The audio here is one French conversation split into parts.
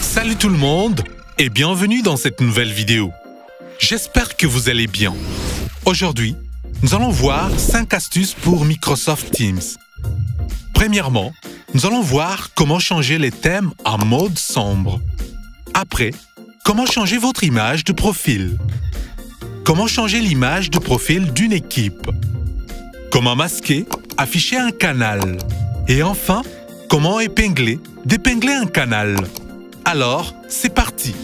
Salut tout le monde et bienvenue dans cette nouvelle vidéo. J'espère que vous allez bien. Aujourd'hui, nous allons voir 5 astuces pour Microsoft Teams. Premièrement, nous allons voir comment changer les thèmes en mode sombre. Après, comment changer votre image de profil. Comment changer l'image de profil d'une équipe. Comment masquer, afficher un canal. Et enfin, comment épingler, dépingler un canal. Alors, c'est parti!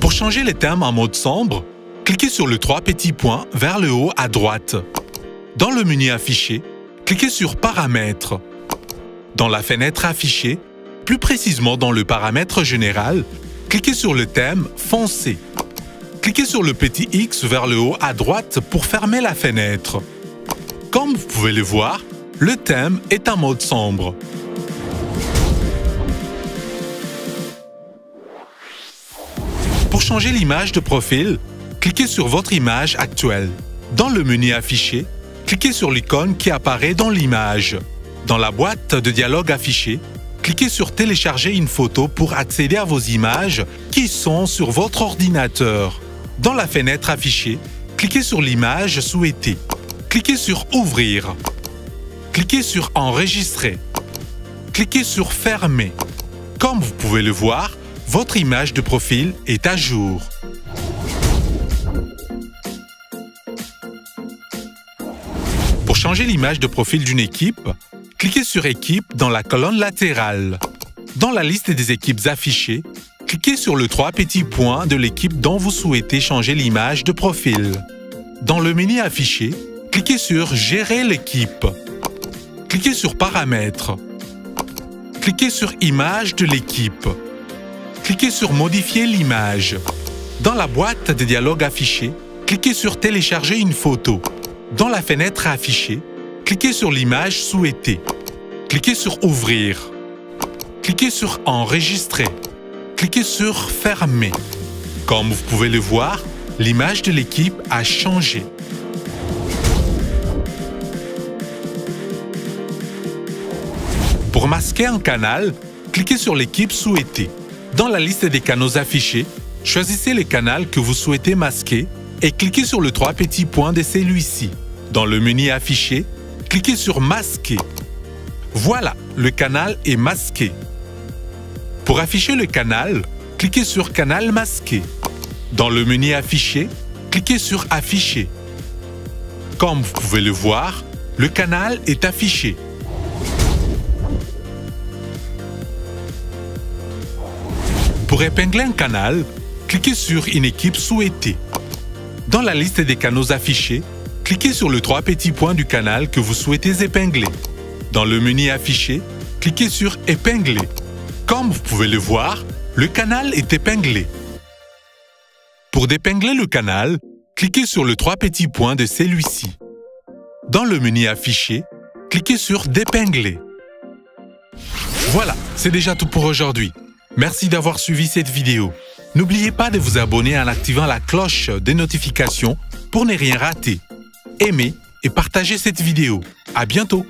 Pour changer les thèmes en mode sombre, cliquez sur le 3 petits points vers le haut à droite. Dans le menu Afficher, cliquez sur Paramètres. Dans la fenêtre Afficher, plus précisément dans le paramètre général, cliquez sur le thème Foncé. Cliquez sur le petit X vers le haut à droite pour fermer la fenêtre. Comme vous pouvez le voir, le thème est en mode sombre. Pour changer l'image de profil, cliquez sur votre image actuelle. Dans le menu Afficher, cliquez sur l'icône qui apparaît dans l'image. Dans la boîte de dialogue Afficher, cliquez sur Télécharger une photo pour accéder à vos images qui sont sur votre ordinateur. Dans la fenêtre Afficher, cliquez sur l'image souhaitée. Cliquez sur Ouvrir. Cliquez sur Enregistrer. Cliquez sur Fermer. Comme vous pouvez le voir, votre image de profil est à jour. Pour changer l'image de profil d'une équipe, cliquez sur Équipe dans la colonne latérale. Dans la liste des équipes affichées, cliquez sur le 3 petits points de l'équipe dont vous souhaitez changer l'image de profil. Dans le menu Afficher, cliquez sur Gérer l'équipe. Cliquez sur Paramètres. Cliquez sur Image de l'équipe. Cliquez sur Modifier l'image. Dans la boîte de dialogue Affichée, cliquez sur Télécharger une photo. Dans la fenêtre Affichée, cliquez sur l'image souhaitée. Cliquez sur Ouvrir. Cliquez sur Enregistrer. Cliquez sur Fermer. Comme vous pouvez le voir, l'image de l'équipe a changé. Pour masquer un canal, cliquez sur l'équipe souhaitée. Dans la liste des canaux affichés, choisissez les canaux que vous souhaitez masquer et cliquez sur le 3 petits points de celui-ci. Dans le menu Afficher, cliquez sur Masquer. Voilà, le canal est masqué. Pour afficher le canal, cliquez sur Canal masqué. Dans le menu Afficher, cliquez sur Afficher. Comme vous pouvez le voir, le canal est affiché. Pour épingler un canal, cliquez sur Une équipe souhaitée. Dans la liste des canaux affichés, cliquez sur le 3 petits points du canal que vous souhaitez épingler. Dans le menu Afficher, cliquez sur Épingler. Comme vous pouvez le voir, le canal est épinglé. Pour dépingler le canal, cliquez sur le 3 petits points de celui-ci. Dans le menu Afficher, cliquez sur Dépingler. Voilà, c'est déjà tout pour aujourd'hui. Merci d'avoir suivi cette vidéo. N'oubliez pas de vous abonner en activant la cloche des notifications pour ne rien rater. Aimez et partagez cette vidéo. À bientôt!